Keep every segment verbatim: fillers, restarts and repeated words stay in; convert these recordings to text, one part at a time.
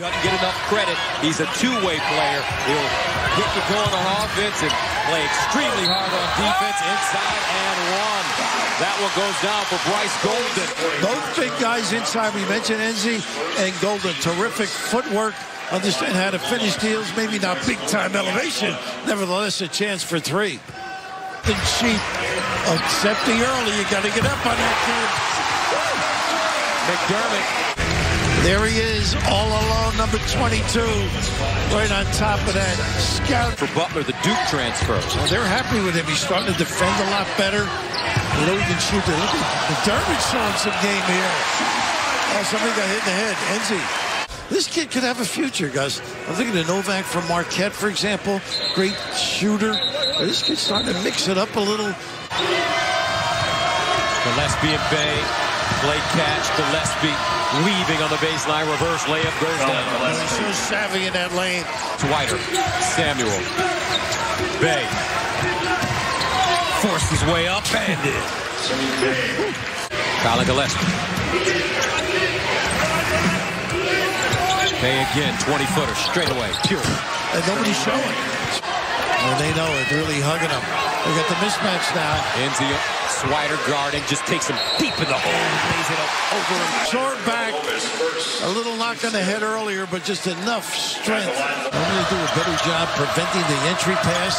Doesn't get enough credit. He's a two-way player. He'll hit the goal on offense and play extremely hard on defense. Inside and one. That one goes down for Bryce Golden. Both big guys inside. We mentioned Enzi and Golden. Terrific footwork. Understand how to finish deals. Maybe not big-time elevation. Nevertheless, a chance for three. And cheap. Accepting early. You got to get up on that kid. McDermott. There he is, all alone, number twenty-two, right on top of that scout. For Butler, the Duke transfer. Well, they're happy with him. He's starting to defend a lot better. Load and shoot. Look at McDermott's showing some game here. Oh, somebody got hit in the head. Enzi. This kid could have a future, guys. I'm thinking of Novak from Marquette, for example. Great shooter. This kid's starting to mix it up a little. Gillespie and Bay. Play catch, Gillespie weaving on the baseline, reverse layup, goes oh, down. So savvy in that lane. Twyder, Samuel, Bay, forced his way up, and it. Colin Gillespie. Bay again, twenty-footer, straight away, pure. And nobody's showing. And they know it, really hugging him. They got the mismatch now. Enzi, Swider guarding, just takes him deep in the hole, lays it up over him. Short back, a little knock on the head earlier, but just enough strength. I'm going to do a better job preventing the entry pass.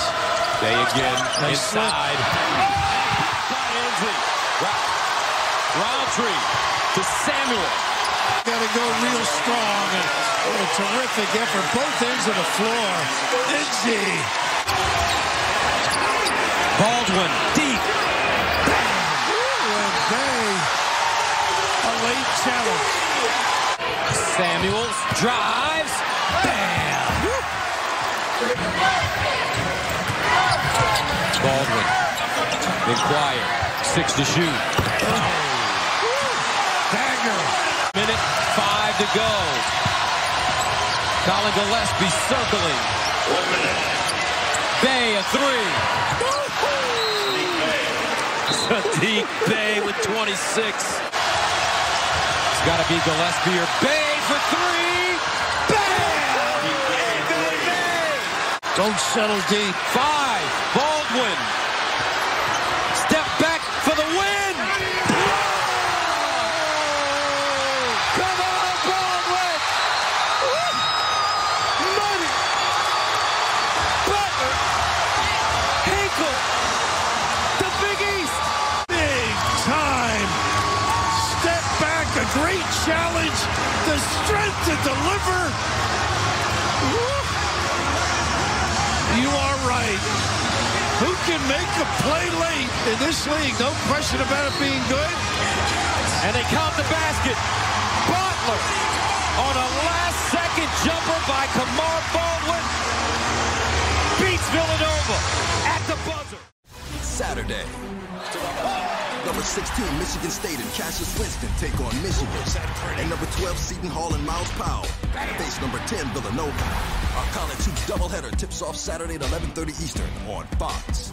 They again, nice inside. Enzi, Roundtree to Samuel. Got to go real strong, and what a terrific effort. Both ends of the floor. Enzi. Baldwin, deep. Bang! Ooh, and Bay, a late challenge. Samuels drives. Bam! Baldwin, inquire. Six to shoot. Oh. Dagger. Minute, five to go. Colin Gillespie circling. Bay, a three. Sadiq Bay with twenty-six. It's got to be Gillespie or Bay for three. Bam! Anthony Bay! Don't settle deep. Five. Baldwin. Step back for the win. Come on, Baldwin. Money. Butler. Hinkle. Great challenge, the strength to deliver. Woo. You are right. Who can make a play late in this league? No question about it being good. And they count the basket. Butler on a last-second jumper by Kamar Baldwin. Beats Villanova at the buzzer. Saturday. Number sixteen, Michigan State and Cassius Winston take on Michigan. And number twelve, Seton Hall and Miles Powell face number ten, Villanova. Our college hoops doubleheader tips off Saturday at eleven thirty Eastern on Fox.